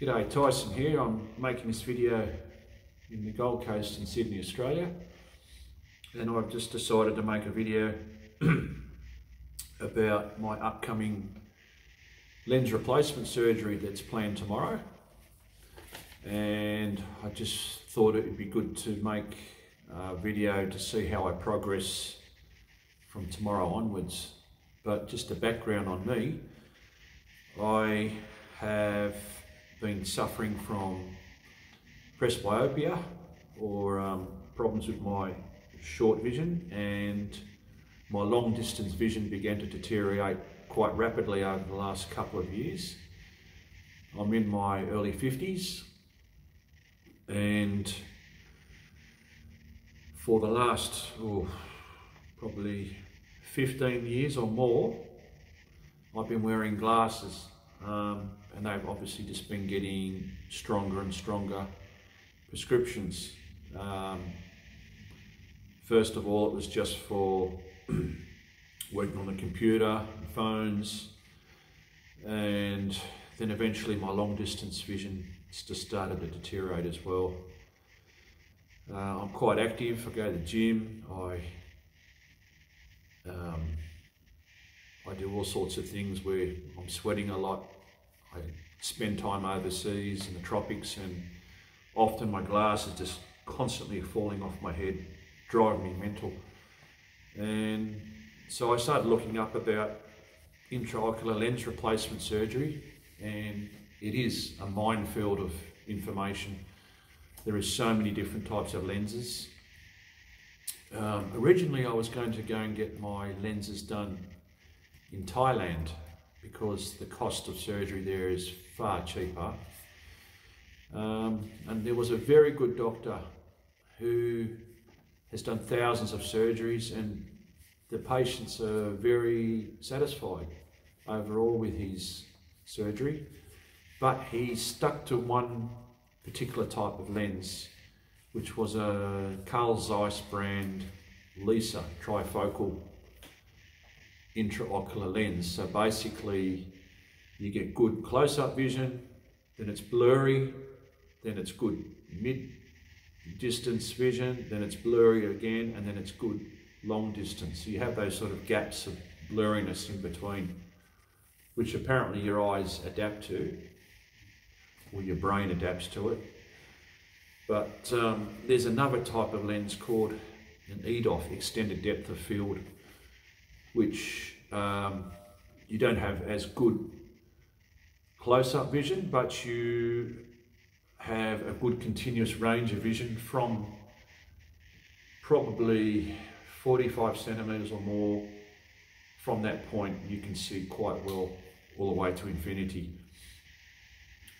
G'day, Tyson here. I'm making this video in the Gold Coast in Sydney, Australia, and I've just decided to make a video about my upcoming lens replacement surgery that's planned tomorrow, and I just thought it would be good to make a video to see how I progress from tomorrow onwards. But just a background on me, I have been suffering from presbyopia, or problems with my short vision, and my long distance vision began to deteriorate quite rapidly over the last couple of years. I'm in my early 50s, and for the last probably 15 years or more, I've been wearing glasses. And they've obviously just been getting stronger and stronger prescriptions. First of all, it was just for working on the computer, phones, and then eventually my long distance vision just started to deteriorate as well. I'm quite active. I go to the gym, I do all sorts of things where I'm sweating a lot. I spend time overseas in the tropics, and often my glasses just constantly falling off my head, driving me mental. And so I started looking up about intraocular lens replacement surgery, and it is a minefield of information. There is so many different types of lenses. Originally I was going to go and get my lenses done in Thailand, because the cost of surgery there is far cheaper. And there was a very good doctor who has done thousands of surgeries, and the patients are very satisfied overall with his surgery, but he stuck to one particular type of lens, which was a Carl Zeiss brand Lisa trifocal intraocular lens. So basically you get good close-up vision, then it's blurry, then it's good mid-distance vision, then it's blurry again, and then it's good long distance. So you have those sort of gaps of blurriness in between, which apparently your eyes adapt to, or your brain adapts to it. But there's another type of lens called an EDOF, extended depth of field, which you don't have as good close-up vision, but you have a good continuous range of vision from probably 45 centimeters or more. From that point you can see quite well all the way to infinity.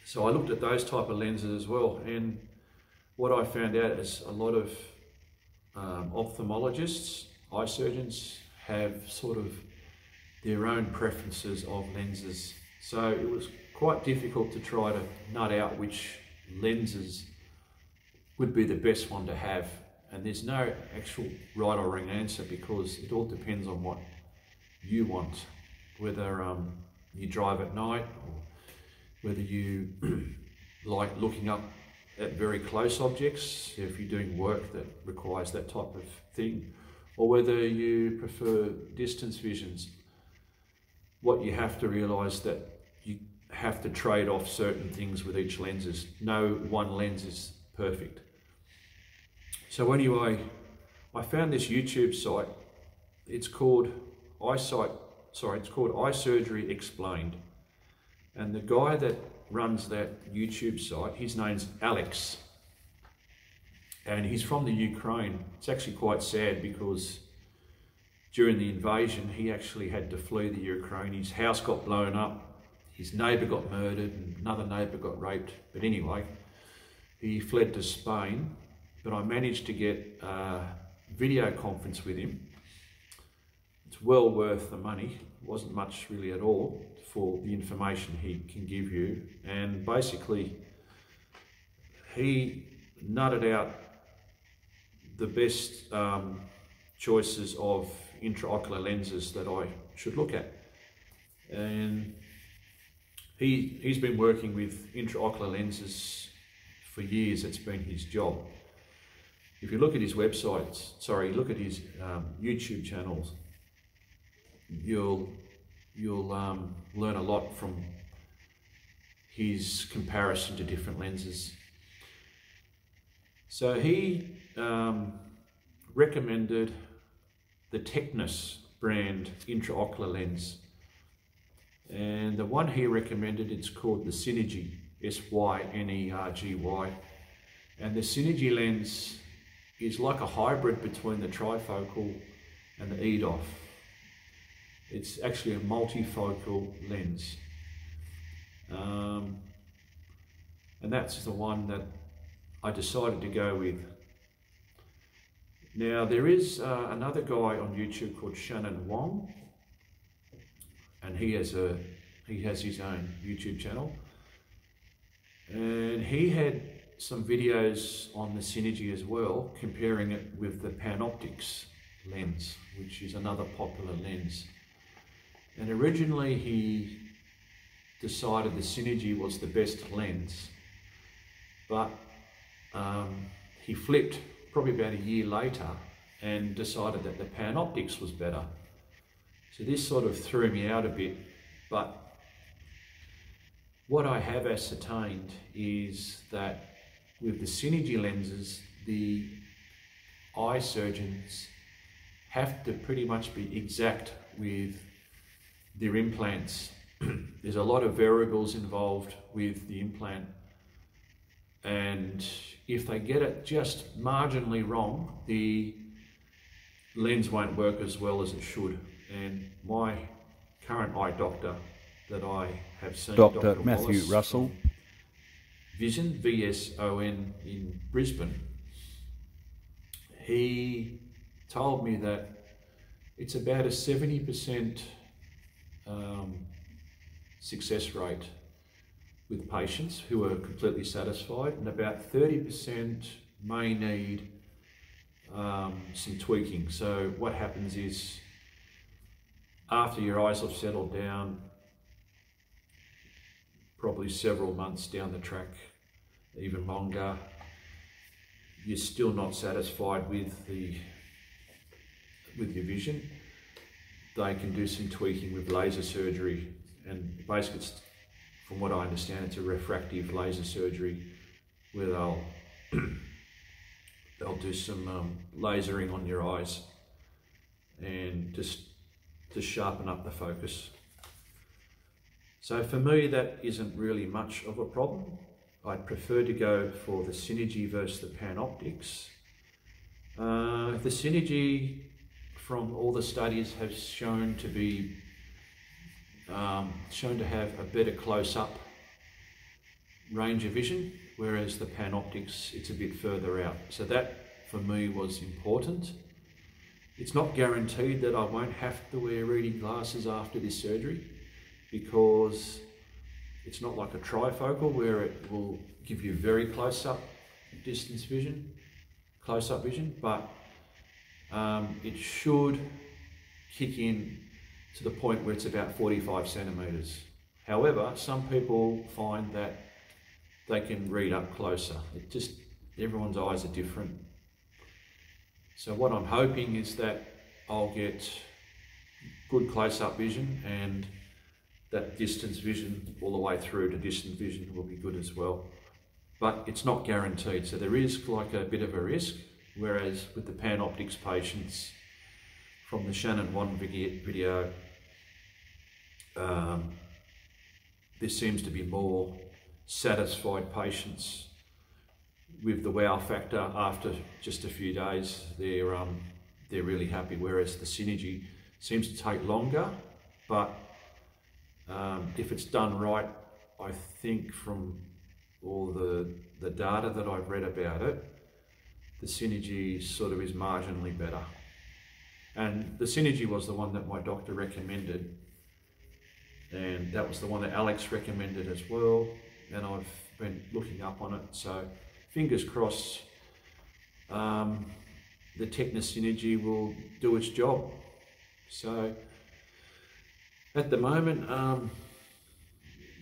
So I looked at those type of lenses as well, and what I found out is a lot of ophthalmologists, eye surgeons, have sort of their own preferences of lenses. So it was quite difficult to try to nut out which lenses would be the best one to have. And there's no actual right or wrong answer, because it all depends on what you want, whether you drive at night, or whether you like looking up at very close objects if you're doing work that requires that type of thing, or whether you prefer distance visions. What you have to realize that you have to trade off certain things with each lenses. No one lens is perfect. So anyway, I found this YouTube site. It's called Eye Surgery Explained. And the guy that runs that YouTube site, his name's Alex, and he's from the Ukraine. It's actually quite sad, because during the invasion, he actually had to flee the Ukraine. His house got blown up, his neighbor got murdered, and another neighbor got raped. But anyway, he fled to Spain, but I managed to get a video conference with him. It's well worth the money. It wasn't much really at all for the information he can give you. And basically, he nutted out the best choices of intraocular lenses that I should look at. And He's been working with intraocular lenses for years. It's been his job. If you look at his websites, sorry, look at his YouTube channels, you'll learn a lot from his comparison to different lenses. So he recommended the Tecnis brand intraocular lens, and the one he recommended, it's called the Synergy, S-Y-N-E-R-G-Y, and the Synergy lens is like a hybrid between the trifocal and the EDOF. It's actually a multifocal lens, and that's the one that I decided to go with. Now there is another guy on YouTube called Shannon Wong, and he has his own YouTube channel, and he had some videos on the Synergy as well, comparing it with the Panoptix lens, which is another popular lens. And originally he decided the Synergy was the best lens, but he flipped probably about a year later and decided that the Panoptix was better. So this sort of threw me out a bit, but what I have ascertained is that with the Synergy lenses, the eye surgeons have to pretty much be exact with their implants. There's a lot of variables involved with the implant, and if they get it just marginally wrong, the lens won't work as well as it should. And my current eye doctor that I have seen, Dr. Matthew Russell, Vision, V-S-O-N, in Brisbane, he told me that it's about a 70% success rate with patients who are completely satisfied, and about 30% may need some tweaking. So what happens is, after your eyes have settled down, probably several months down the track, even longer, you're still not satisfied with your vision. They can do some tweaking with laser surgery, and basically, it's, from what I understand, it's a refractive laser surgery where they'll do some lasering on your eyes and just to sharpen up the focus. So for me, that isn't really much of a problem. I'd prefer to go for the Synergy versus the Panoptix. The Synergy, from all the studies, has shown to be shown to have a better close-up range of vision, whereas the Panoptix, it's a bit further out. So that, for me, was important. It's not guaranteed that I won't have to wear reading glasses after this surgery, because it's not like a trifocal where it will give you very close-up distance vision, close-up vision, but it should kick in to the point where it's about 45 centimeters. However, some people find that they can read up closer. It just, everyone's eyes are different. So what I'm hoping is that I'll get good close-up vision, and that distance vision all the way through to distant vision will be good as well. But it's not guaranteed, so there is like a bit of a risk, whereas with the Panoptix patients from the Shannon Wong video, there seems to be more satisfied patients with the wow factor. After just a few days, they're really happy, whereas the Synergy seems to take longer, but if it's done right, I think from all the data that I've read about it, the Synergy sort of is marginally better. And the Synergy was the one that my doctor recommended, and that was the one that Alex recommended as well, and I've been looking up on it, so fingers crossed the Tecnis Synergy will do its job. So at the moment,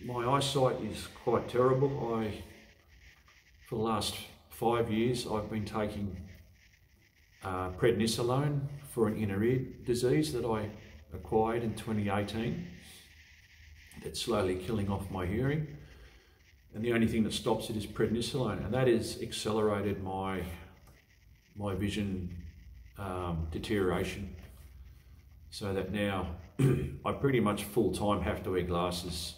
my eyesight is quite terrible. For the last 5 years, I've been taking prednisolone for an inner ear disease that I acquired in 2018. That's slowly killing off my hearing. And the only thing that stops it is prednisolone, and that has accelerated my vision deterioration, so that now I pretty much full-time have to wear glasses.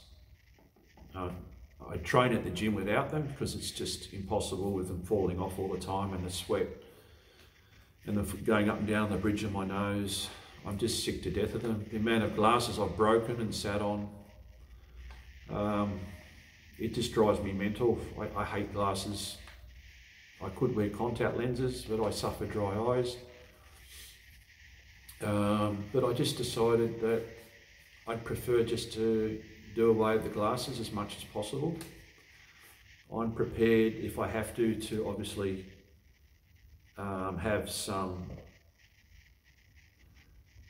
I train at the gym without them because it's just impossible with them falling off all the time, and the sweat and the going up and down the bridge of my nose. I'm just sick to death of them. The amount of glasses I've broken and sat on, it just drives me mental. I hate glasses. I could wear contact lenses, but I suffer dry eyes. But I just decided that I'd prefer just to do away with the glasses as much as possible. I'm prepared, if I have to obviously have some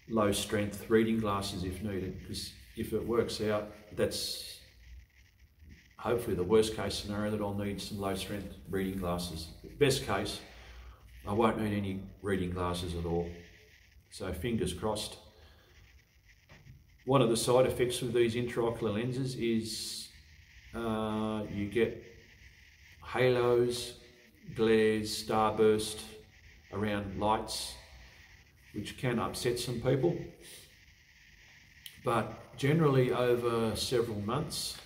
low strength reading glasses if needed, because if it works out, that's hopefully the worst case scenario, that I'll need some low strength reading glasses. Best case, I won't need any reading glasses at all. So fingers crossed. One of the side effects of these intraocular lenses is you get halos, glares, starburst around lights, which can upset some people. But generally over several months,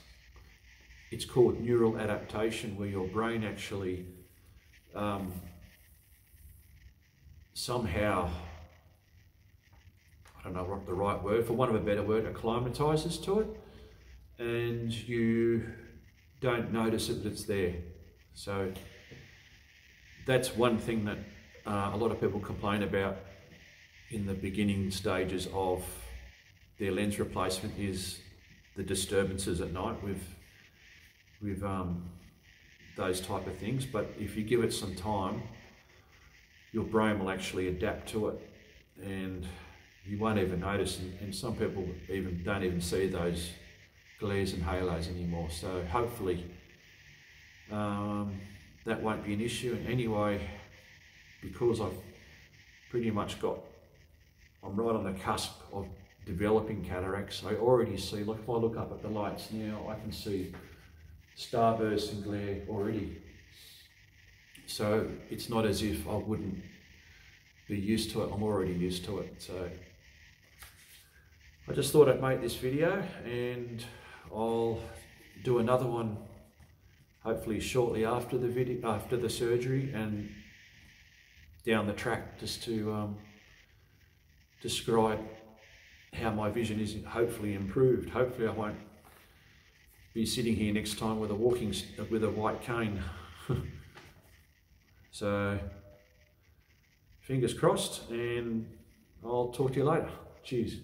it's called neural adaptation, where your brain actually somehow, I don't know what the right word, for want of a better word, acclimatizes to it, and you don't notice that it's there. So that's one thing that a lot of people complain about in the beginning stages of their lens replacement, is the disturbances at night with those type of things. But if you give it some time, your brain will actually adapt to it, and you won't even notice, and some people even don't even see those glares and halos anymore. So hopefully that won't be an issue. And anyway, because I've pretty much I'm right on the cusp of developing cataracts, I already see, like if I look up at the lights now, I can see starburst and glare already. So it's not as if I wouldn't be used to it, I'm already used to it. So I just thought I'd make this video, and I'll do another one hopefully shortly after the video, after the surgery, and down the track, just to describe how my vision is hopefully improved. Hopefully I won't be sitting here next time with a white cane. So fingers crossed, and I'll talk to you later. Cheers.